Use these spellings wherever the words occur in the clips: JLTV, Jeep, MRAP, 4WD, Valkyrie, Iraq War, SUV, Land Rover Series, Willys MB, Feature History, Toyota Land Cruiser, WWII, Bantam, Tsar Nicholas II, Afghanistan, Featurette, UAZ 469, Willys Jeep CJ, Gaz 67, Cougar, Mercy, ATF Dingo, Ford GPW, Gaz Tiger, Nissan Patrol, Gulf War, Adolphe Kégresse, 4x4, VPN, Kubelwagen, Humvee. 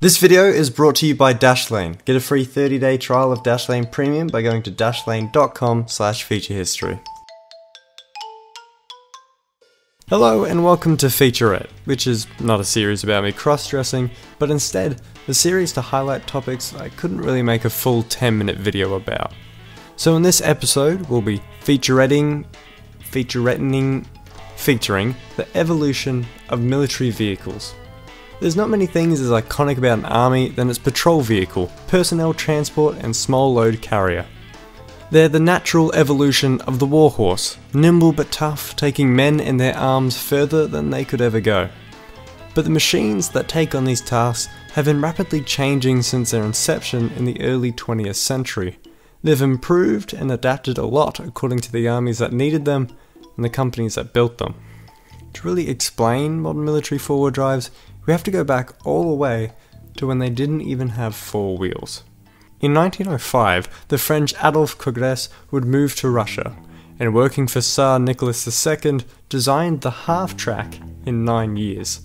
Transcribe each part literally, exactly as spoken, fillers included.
This video is brought to you by Dashlane. Get a free thirty day trial of Dashlane Premium by going to dashlane dot com slash feature history. Hello and welcome to Featurette, which is not a series about me cross-dressing, but instead a series to highlight topics I couldn't really make a full ten minute video about. So in this episode we'll be featuretting, featuretting, featuring the evolution of military vehicles. There's not many things as iconic about an army than its patrol vehicle, personnel transport and small load carrier. They're the natural evolution of the warhorse, nimble but tough, taking men and their arms further than they could ever go. But the machines that take on these tasks have been rapidly changing since their inception in the early twentieth century. They've improved and adapted a lot according to the armies that needed them and the companies that built them. To really explain modern military four-wheel drives, we have to go back all the way to when they didn't even have four wheels. In nineteen oh five, the French Adolphe Kégresse would move to Russia, and working for Tsar Nicholas the second, designed the half-track in nine years.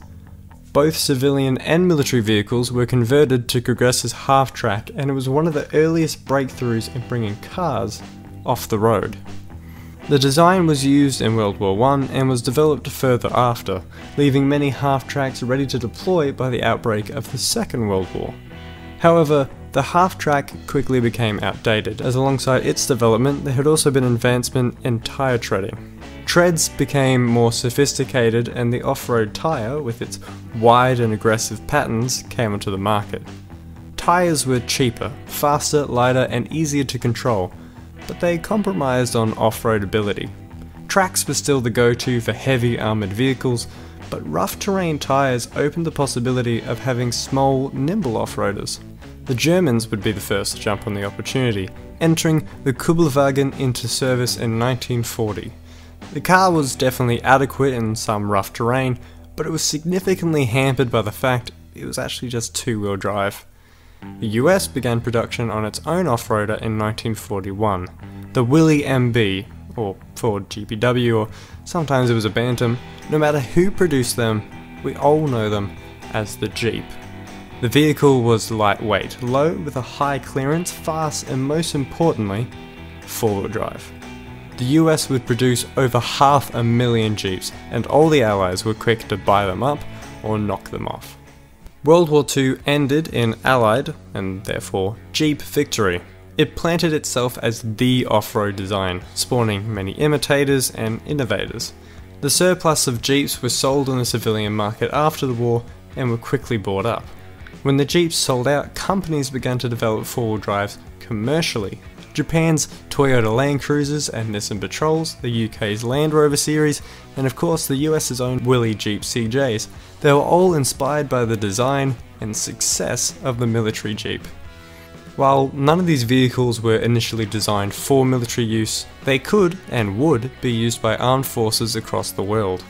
Both civilian and military vehicles were converted to Kégresse's half-track, and it was one of the earliest breakthroughs in bringing cars off the road. The design was used in World War One and was developed further after, leaving many half-tracks ready to deploy by the outbreak of the Second World War. However, the half-track quickly became outdated, as alongside its development there had also been advancement in tyre treading. Treads became more sophisticated and the off-road tyre, with its wide and aggressive patterns, came onto the market. Tyres were cheaper, faster, lighter and easier to control, but they compromised on off-road ability. Tracks were still the go-to for heavy armoured vehicles, but rough terrain tyres opened the possibility of having small, nimble off-roaders. The Germans would be the first to jump on the opportunity, entering the Kubelwagen into service in nineteen forty. The car was definitely adequate in some rough terrain, but it was significantly hampered by the fact it was actually just two-wheel drive. The U S began production on its own off-roader in nineteen forty-one, the Willys M B, or Ford G P W, or sometimes it was a Bantam. No matter who produced them, we all know them as the Jeep. The vehicle was lightweight, low with a high clearance, fast and most importantly, four-wheel drive. The U S would produce over half a million Jeeps, and all the Allies were quick to buy them up or knock them off. World War Two ended in Allied, and therefore Jeep, victory. It planted itself as the off-road design, spawning many imitators and innovators. The surplus of Jeeps were sold on the civilian market after the war and were quickly bought up. When the Jeeps sold out, companies began to develop four-wheel drives commercially. Japan's Toyota Land Cruisers and Nissan Patrols, the U K's Land Rover Series, and of course the U S's own Willys Jeep C Js. They were all inspired by the design and success of the military Jeep. While none of these vehicles were initially designed for military use, they could and would be used by armed forces across the world.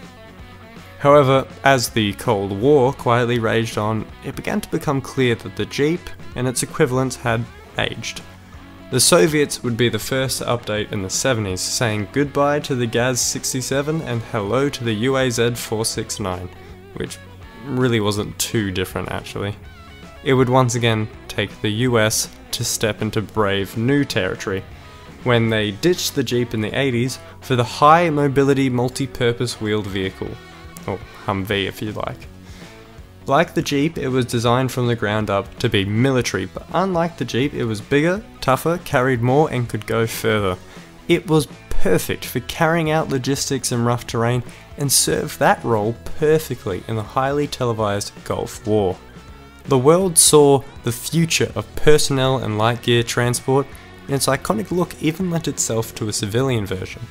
However, as the Cold War quietly raged on, it began to become clear that the Jeep and its equivalents had aged. The Soviets would be the first to update in the seventies, saying goodbye to the Gaz sixty-seven and hello to the U A Z four sixty-nine, which really wasn't too different actually. It would once again take the U S to step into brave new territory, when they ditched the Jeep in the eighties for the high mobility multi-purpose wheeled vehicle, or Humvee if you like. Like the Jeep, it was designed from the ground up to be military, but unlike the Jeep, it was bigger, tougher, carried more and could go further. It was perfect for carrying out logistics in rough terrain and served that role perfectly in the highly televised Gulf War. The world saw the future of personnel and light gear transport, and its iconic look even lent itself to a civilian version.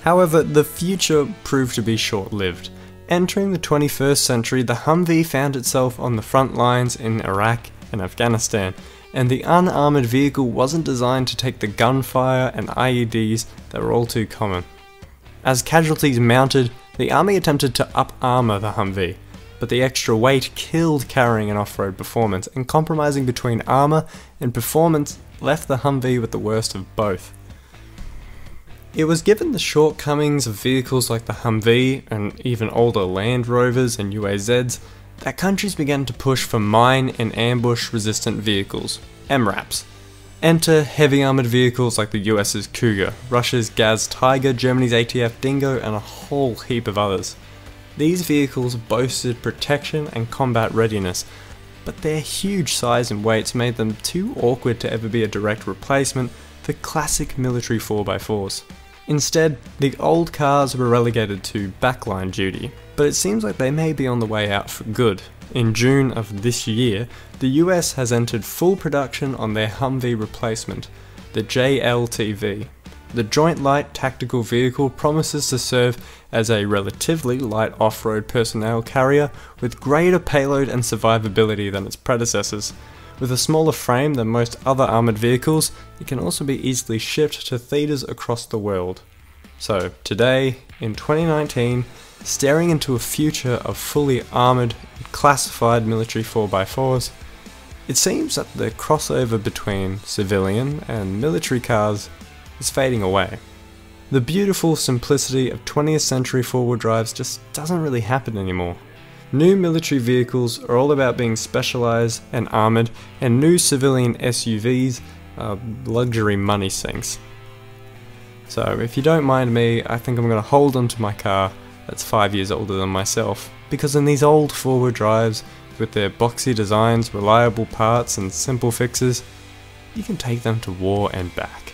However, the future proved to be short-lived. Entering the twenty-first century, the Humvee found itself on the front lines in Iraq and Afghanistan, and the unarmoured vehicle wasn't designed to take the gunfire and I E Ds that were all too common. As casualties mounted, the army attempted to up-armour the Humvee, but the extra weight killed carrying an off-road performance, and compromising between armour and performance left the Humvee with the worst of both. It was given the shortcomings of vehicles like the Humvee and even older Land Rovers and U A Zs that countries began to push for mine and ambush resistant vehicles, M RAPs. Enter heavy armoured vehicles like the U S's Cougar, Russia's Gaz Tiger, Germany's A T F Dingo, and a whole heap of others. These vehicles boasted protection and combat readiness, but their huge size and weights made them too awkward to ever be a direct replacement for classic military four by fours. Instead, the old cars were relegated to backline duty, but it seems like they may be on the way out for good. In June of this year, the U S has entered full production on their Humvee replacement, the J L T V. The Joint Light Tactical Vehicle promises to serve as a relatively light off-road personnel carrier with greater payload and survivability than its predecessors. With a smaller frame than most other armoured vehicles, it can also be easily shipped to theatres across the world. So today, in twenty nineteen, staring into a future of fully armoured, classified military four by fours, it seems that the crossover between civilian and military cars is fading away. The beautiful simplicity of twentieth century four-wheel drives just doesn't really happen anymore. New military vehicles are all about being specialised and armoured, and new civilian S U Vs are luxury money sinks. So if you don't mind me, I think I'm going to hold onto my car that's five years older than myself, because in these old four-wheel drives, with their boxy designs, reliable parts and simple fixes, you can take them to war and back.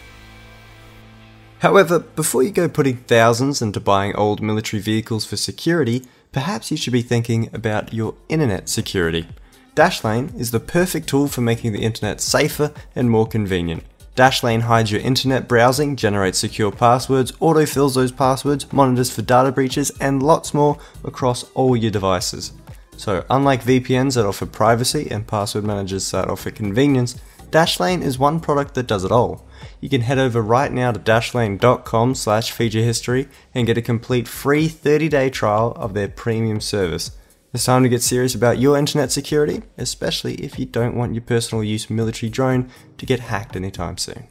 However, before you go putting thousands into buying old military vehicles for security, perhaps you should be thinking about your internet security. Dashlane is the perfect tool for making the internet safer and more convenient. Dashlane hides your internet browsing, generates secure passwords, autofills those passwords, monitors for data breaches, and lots more across all your devices. So unlike V P Ns that offer privacy and password managers that offer convenience, Dashlane is one product that does it all. You can head over right now to dashlane dot com slash feature history and get a complete free thirty day trial of their premium service. It's time to get serious about your internet security, especially if you don't want your personal use military drone to get hacked anytime soon.